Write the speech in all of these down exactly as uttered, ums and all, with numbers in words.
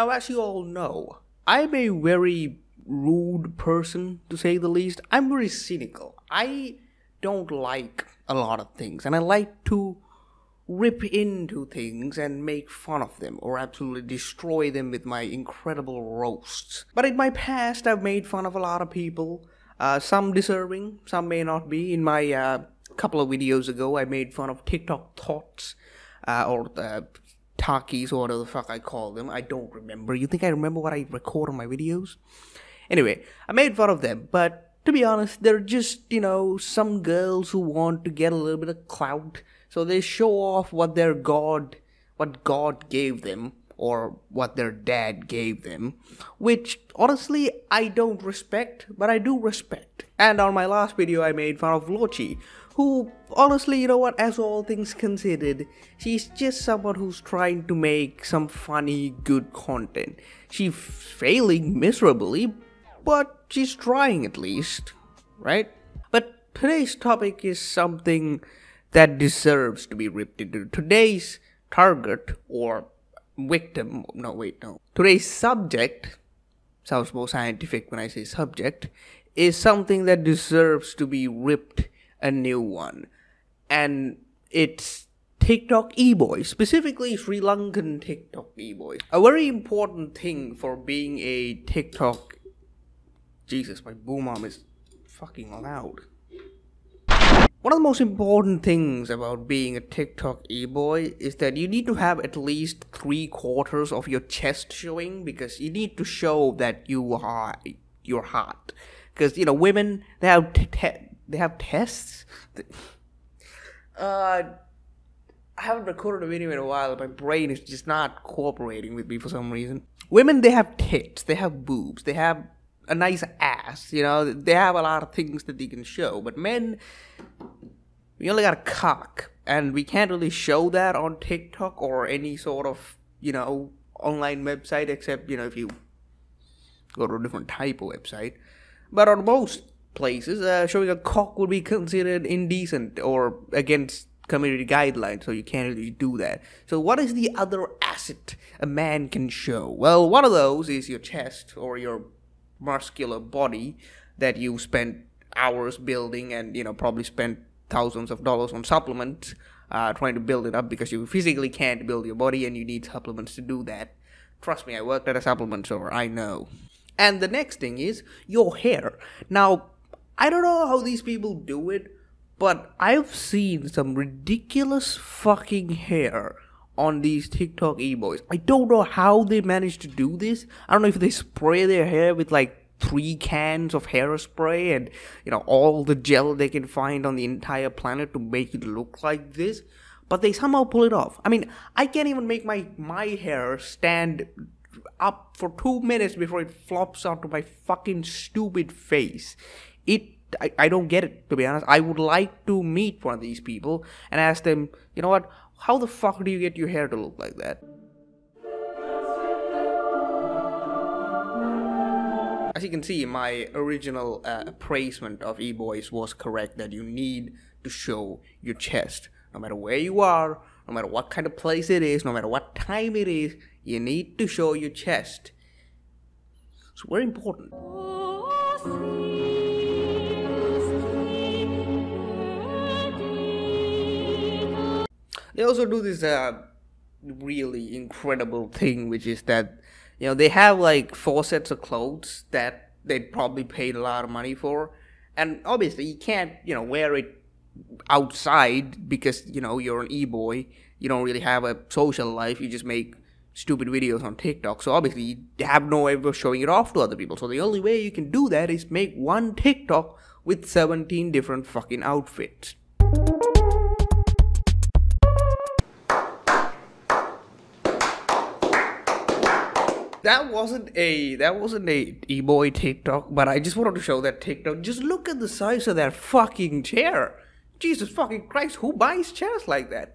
Now, as you all know, I'm a very rude person, to say the least. I'm very cynical. I don't like a lot of things, and I like to rip into things and make fun of them, or absolutely destroy them with my incredible roasts. But in my past, I've made fun of a lot of people, uh, some deserving, some may not be. In my uh, couple of videos ago, I made fun of TikTok thoughts, uh, or uh, Takis, or whatever the fuck I call them. I don't remember. You think I remember what I record on my videos? Anyway, I made fun of them, but to be honest, they're just, you know, some girls who want to get a little bit of clout. So they show off what their God, what God gave them, or what their dad gave them, which honestly I don't respect, but I do respect. And on my last video, I made fun of Lochi, who honestly, you know what, as all things considered, she's just someone who's trying to make some funny, good content. She's failing miserably, but she's trying at least, right? But today's topic is something that deserves to be ripped into. Today's target or victim, no wait, no. Today's subject, sounds more scientific when I say subject, is something that deserves to be ripped a new one. And it's TikTok e-boys, specifically Sri Lankan TikTok e-boys. A very important thing for being a TikTok... Jesus, my boom arm is fucking loud. One of the most important things about being a TikTok e-boy is that you need to have at least three quarters of your chest showing, because you need to show that you are you're hot. Because, you know, women, they have t te they have tests. uh, I haven't recorded a video in a while. My brain is just not cooperating with me for some reason. Women, they have tits, they have boobs, they have a nice ass, you know, they have a lot of things that they can show. But men, we only got a cock, and we can't really show that on TikTok or any sort of, you know, online website, except, you know, if you go to a different type of website. But on most places, uh, showing a cock would be considered indecent or against community guidelines, so you can't really do that. So what is the other asset a man can show? Well, one of those is your chest or your muscular body that you spent hours building, and, you know, probably spent thousands of dollars on supplements uh, trying to build it up, because you physically can't build your body and you need supplements to do that. Trust me, I worked at a supplement store, I know. And the next thing is your hair. Now, I don't know how these people do it, but I've seen some ridiculous fucking hair on these TikTok e-boys. I don't know how they manage to do this. I don't know if they spray their hair with like three cans of hairspray and, you know, all the gel they can find on the entire planet to make it look like this, but they somehow pull it off. I mean, I can't even make my my hair stand up for two minutes before it flops onto my fucking stupid face. It I, I don't get it, to be honest. I would like to meet one of these people and ask them, you know what, how the fuck do you get your hair to look like that? As you can see, my original uh, appraisement of e-boys was correct, that you need to show your chest. No matter where you are, no matter what kind of place it is, no matter what time it is, you need to show your chest. It's very important. They also do this uh, really incredible thing, which is that, you know, they have like four sets of clothes that they probably paid a lot of money for, and obviously you can't, you know, wear it outside because, you know, you're an e-boy, you don't really have a social life, you just make stupid videos on TikTok, so obviously you have no way of showing it off to other people. So the only way you can do that is make one TikTok with seventeen different fucking outfits. That wasn't a that wasn't a e-boy TikTok, but I just wanted to show that TikTok. Just look at the size of that fucking chair. Jesus fucking Christ, who buys chairs like that?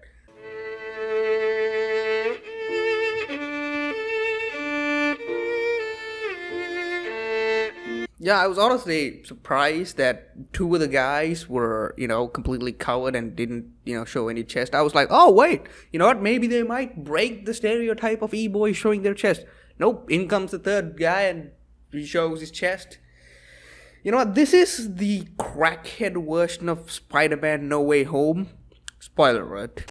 Yeah, I was honestly surprised that two of the guys were, you know, completely covered and didn't, you know, show any chest. I was like, oh wait, you know what, maybe they might break the stereotype of e-boys showing their chest. Nope, in comes the third guy and he shows his chest. You know what, this is the crackhead version of Spider-Man No Way Home. Spoiler alert.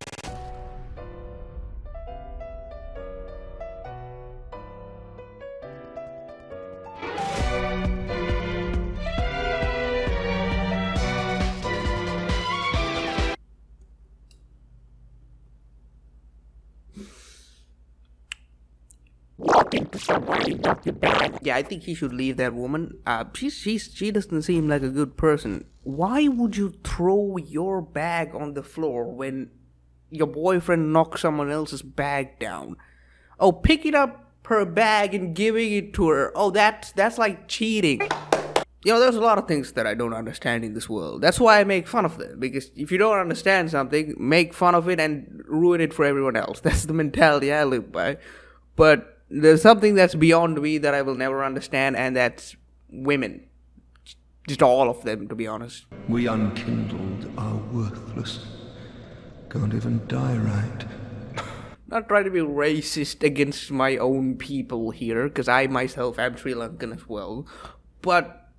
Yeah, I think he should leave that woman. Uh, she, she, she doesn't seem like a good person. Why would you throw your bag on the floor when your boyfriend knocks someone else's bag down? Oh, picking up her bag and giving it to her. Oh, that's, that's like cheating. You know, there's a lot of things that I don't understand in this world. That's why I make fun of them. Because if you don't understand something, make fun of it and ruin it for everyone else. That's the mentality I live by. But there's something that's beyond me that I will never understand, and that's women. Just all of them, to be honest. We unkindled are worthless. Can't even die right. Not trying to be racist against my own people here, because I myself am Sri Lankan as well. But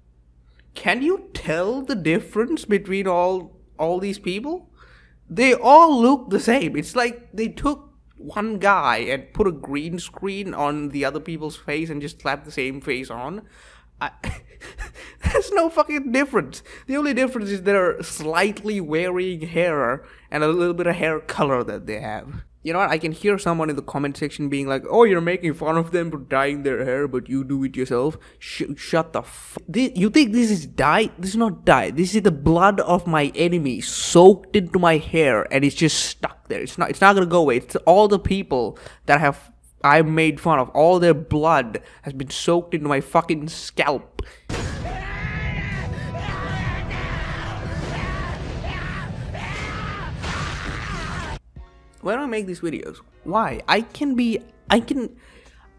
can you tell the difference between all all these people? They all look the same. It's like they took one guy and put a green screen on the other people's face and just slap the same face on. I, there's no fucking difference. The only difference is they're slightly wearing hair and a little bit of hair color that they have. You know what, I can hear someone in the comment section being like, oh, you're making fun of them for dyeing their hair, but you do it yourself. Sh shut the f- this, you think this is dye? This is not dye. This is the blood of my enemy soaked into my hair, and it's just stuck there. It's not, it's not gonna go away. It's all the people that have, I've made fun of. All their blood has been soaked into my fucking scalp. Why do I make these videos? Why? I can be, I can,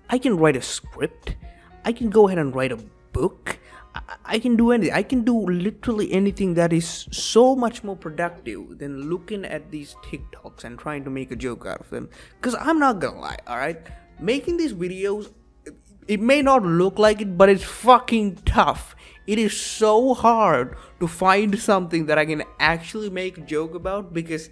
I can write a script. I can go ahead and write a book. I, I can do anything. I can do literally anything that is so much more productive than looking at these TikToks and trying to make a joke out of them. Because I'm not gonna lie, alright? Making these videos, it may not look like it, but it's fucking tough. It is so hard to find something that I can actually make a joke about, because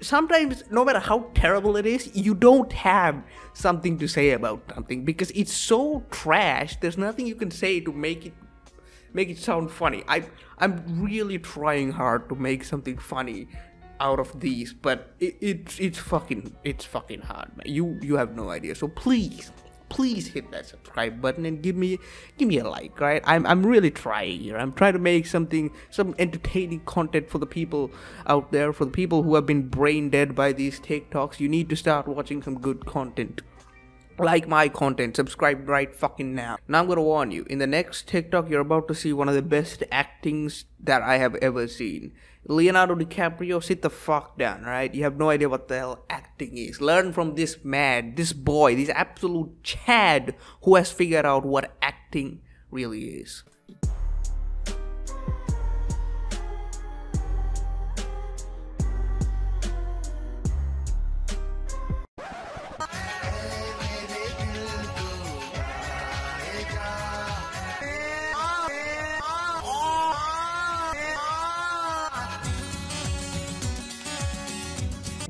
sometimes, no matter how terrible it is, you don't have something to say about something because it's so trash. There's nothing you can say to make it make it sound funny. I I'm really trying hard to make something funny out of these, but it, it's it's fucking it's fucking hard, man. You you have no idea. So please, please hit that subscribe button and give me give me a like, right? I'm I'm really trying here. I'm trying to make something, some entertaining content for the people out there, for the people who have been brain dead by these TikToks. You need to start watching some good content. Like my content, subscribe right fucking now. Now I'm gonna warn you, in the next TikTok you're about to see one of the best actings that I have ever seen. Leonardo DiCaprio, sit the fuck down, right? You have no idea what the hell acting is. Learn from this man, this boy, this absolute Chad who has figured out what acting really is.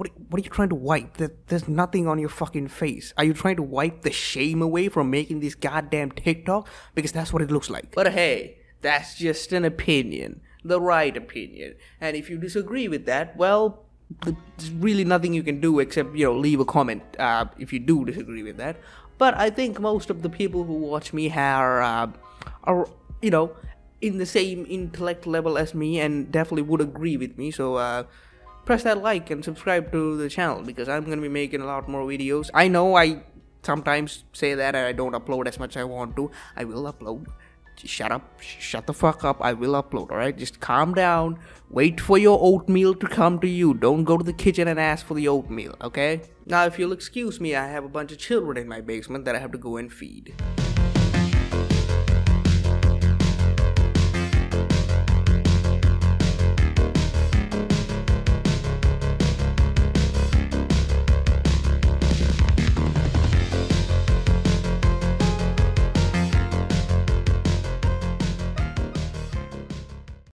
What, what are you trying to wipe? There, there's nothing on your fucking face. Are you trying to wipe the shame away from making this goddamn TikTok? Because that's what it looks like. But hey, that's just an opinion. The right opinion. And if you disagree with that, well, there's really nothing you can do except, you know, leave a comment uh, if you do disagree with that. But I think most of the people who watch me are, uh, are you know, in the same intellect level as me and definitely would agree with me. So, uh... press that like and subscribe to the channel because I'm gonna be making a lot more videos. I know I sometimes say that and I don't upload as much as I want to. I will upload. Shut up. Shut the fuck up. I will upload, alright? Just calm down. Wait for your oatmeal to come to you. Don't go to the kitchen and ask for the oatmeal, okay? Now, if you'll excuse me, I have a bunch of children in my basement that I have to go and feed.